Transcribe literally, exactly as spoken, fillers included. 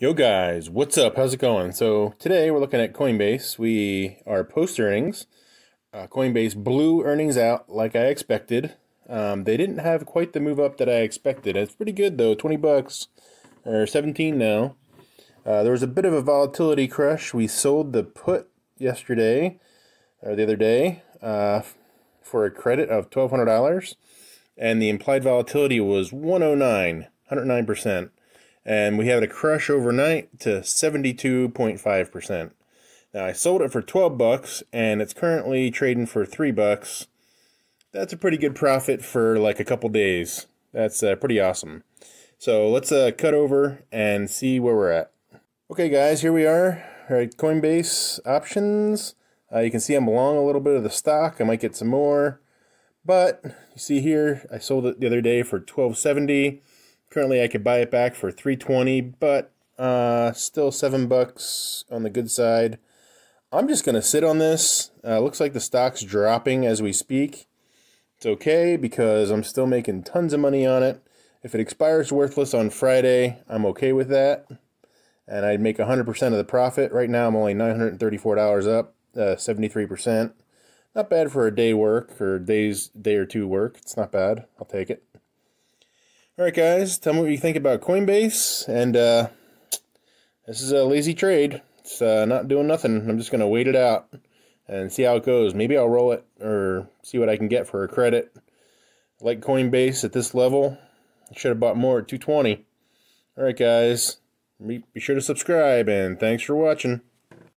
Yo guys, what's up? How's it going? So today we're looking at Coinbase. We are post earnings. Uh, Coinbase blew earnings out like I expected. Um, they didn't have quite the move up that I expected. It's pretty good though, twenty bucks or seventeen now. Uh, there was a bit of a volatility crush. We sold the put yesterday or the other day uh, for a credit of twelve hundred dollars, and the implied volatility was one oh nine, one hundred nine percent. And we had a crush overnight to seventy-two point five percent. Now I sold it for twelve bucks, and it's currently trading for three bucks. That's a pretty good profit for like a couple days. That's uh, pretty awesome. So let's uh, cut over and see where we're at. Okay, guys, here we are. All right, Coinbase options. Uh, you can see I'm long a little bit of the stock. I might get some more, but you see here I sold it the other day for twelve seventy. Currently, I could buy it back for three twenty, but uh, still seven bucks on the good side. I'm just gonna sit on this. Uh, looks like the stock's dropping as we speak. It's okay because I'm still making tons of money on it. If it expires worthless on Friday, I'm okay with that, and I'd make one hundred percent of the profit. Right now, I'm only nine hundred thirty-four dollars up, uh, seventy-three percent. Not bad for a day work or days, day or two work. It's not bad. I'll take it. Alright guys, tell me what you think about Coinbase, and uh, this is a lazy trade. It's uh, not doing nothing. I'm just going to wait it out and see how it goes. Maybe I'll roll it or see what I can get for a credit. I like Coinbase at this level. I should have bought more at two twenty. Alright guys, be sure to subscribe, and thanks for watching.